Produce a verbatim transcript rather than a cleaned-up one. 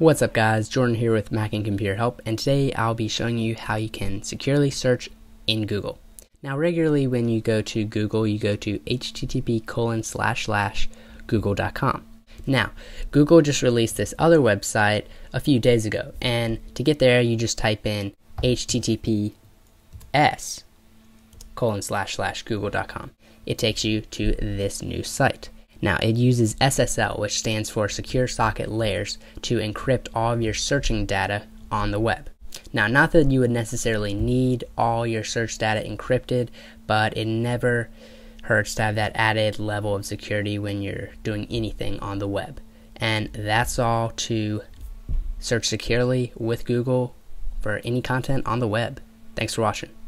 What's up guys, Jordan here with Mac and Computer Help, and today I'll be showing you how you can securely search in Google. Now regularly when you go to Google, you go to H T T P colon slash slash google dot com. Now Google just released this other website a few days ago, and to get there you just type in H T T P S colon slash slash google dot com. It takes you to this new site. Now it uses S S L, which stands for Secure Socket Layers, to encrypt all of your searching data on the web. Now, not that you would necessarily need all your search data encrypted, but it never hurts to have that added level of security when you're doing anything on the web. And that's all to search securely with Google for any content on the web. Thanks for watching.